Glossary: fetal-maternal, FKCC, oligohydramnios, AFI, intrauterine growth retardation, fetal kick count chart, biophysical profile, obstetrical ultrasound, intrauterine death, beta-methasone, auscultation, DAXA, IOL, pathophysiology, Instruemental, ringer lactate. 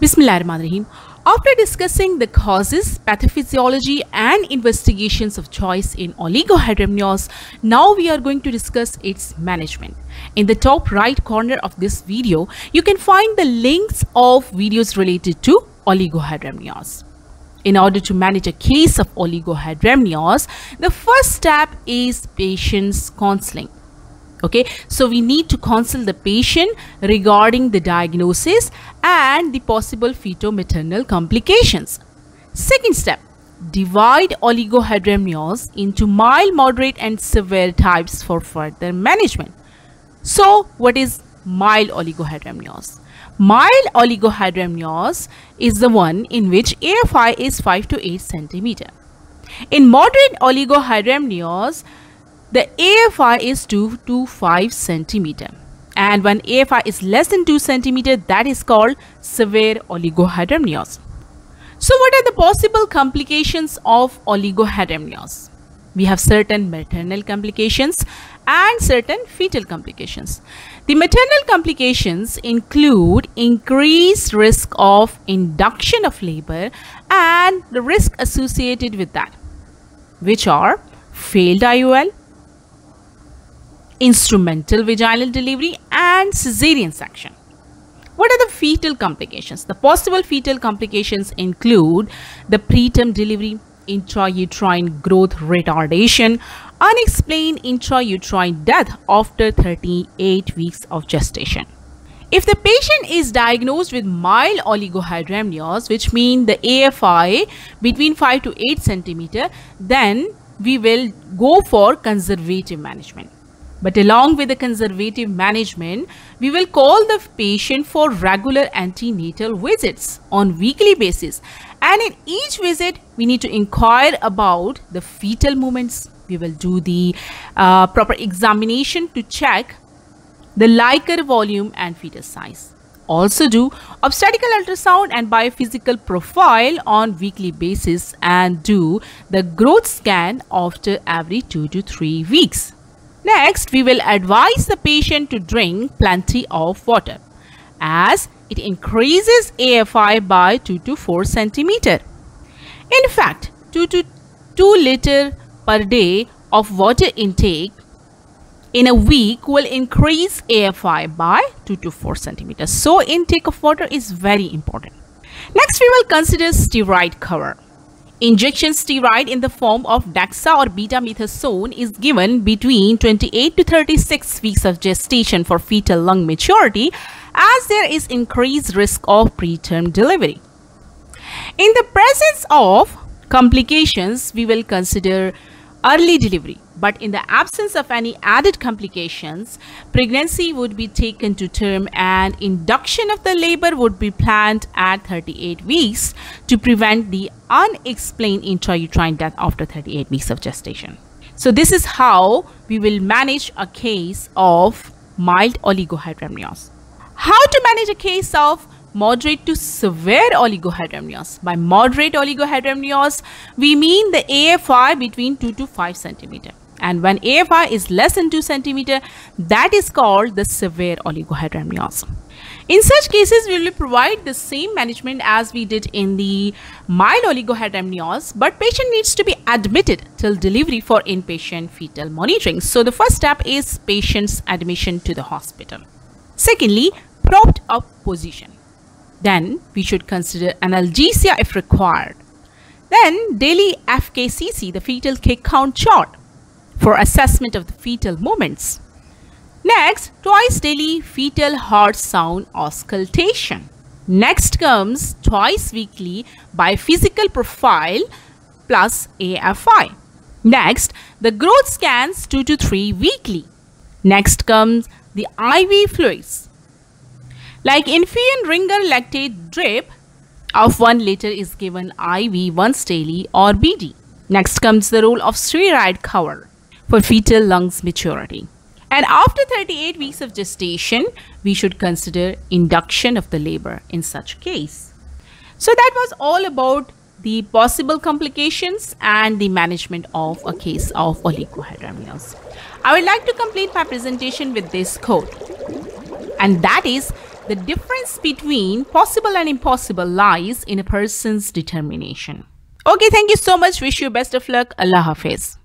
Bismillahirrahmanirrahim. After discussing the causes, pathophysiology and investigations of choice in oligohydramnios, now we are going to discuss its management. In the top right corner of this video, you can find the links of videos related to oligohydramnios. In order to manage a case of oligohydramnios, the first step is patient's counseling. Okay, so we need to counsel the patient regarding the diagnosis and the possible fetal-maternal complications. Second step, divide oligohydramnios into mild, moderate and severe types for further management. So what is mild oligohydramnios? Mild oligohydramnios is the one in which AFI is 5 to 8 cm. In moderate oligohydramnios, the AFI is 2 to 5 cm, and when AFI is less than 2 cm, that is called severe oligohydramnios. So what are the possible complications of oligohydramnios? We have certain maternal complications and certain fetal complications. The maternal complications include increased risk of induction of labor and the risk associated with that, which are failed IOL, instrumental vaginal delivery and cesarean section. What are the fetal complications? The possible fetal complications include the preterm delivery, intrauterine growth retardation, unexplained intrauterine death after 38 weeks of gestation. If the patient is diagnosed with mild oligohydramnios, which means the AFI between 5 to 8 cm, then we will go for conservative management. But along with the conservative management, we will call the patient for regular antenatal visits on weekly basis. And in each visit, we need to inquire about the fetal movements. We will do the proper examination to check the Leica volume and fetus size. Also do obstetrical ultrasound and biophysical profile on weekly basis and do the growth scan after every 2 to 3 weeks. Next, we will advise the patient to drink plenty of water as it increases AFI by 2 to 4 cm. In fact, 2 to 2 liter per day of water intake in a week will increase AFI by 2 to 4 cm. So, intake of water is very important. Next, we will consider steroid cover. Injection steroid in the form of DAXA or beta-methasone is given between 28 to 36 weeks of gestation for fetal lung maturity, as there is increased risk of preterm delivery. In the presence of complications, we will consider early delivery, but in the absence of any added complications, pregnancy would be taken to term and induction of the labor would be planned at 38 weeks to prevent the unexplained intrauterine death after 38 weeks of gestation. So this is how we will manage a case of mild oligohydramnios. How to manage a case of moderate to severe oligohydramnios? By moderate oligohydramnios, we mean the AFI between 2 to 5 cm. And when AFI is less than 2 cm, that is called the severe oligohydramnios. In such cases, we will provide the same management as we did in the mild oligohydramnios, but patient needs to be admitted till delivery for inpatient fetal monitoring. So the first step is patient's admission to the hospital. Secondly, propped up position. Then we should consider analgesia if required. Then daily FKCC, the fetal kick count chart, for assessment of the fetal movements. Next, twice daily fetal heart sound auscultation. Next comes twice weekly biophysical profile plus AFI. Next, the growth scans 2 to 3 weekly. Next comes the IV fluids. Like infusion, ringer lactate drip of 1 liter is given IV once daily or BD. Next comes the role of steroid cover for fetal lungs maturity. And after 38 weeks of gestation, we should consider induction of the labor in such case. So that was all about the possible complications and the management of a case of oligohydramnios. I would like to complete my presentation with this quote, and that is, The difference between possible and impossible lies in a person's determination. Okay, thank you so much. Wish you best of luck. Allah Hafiz.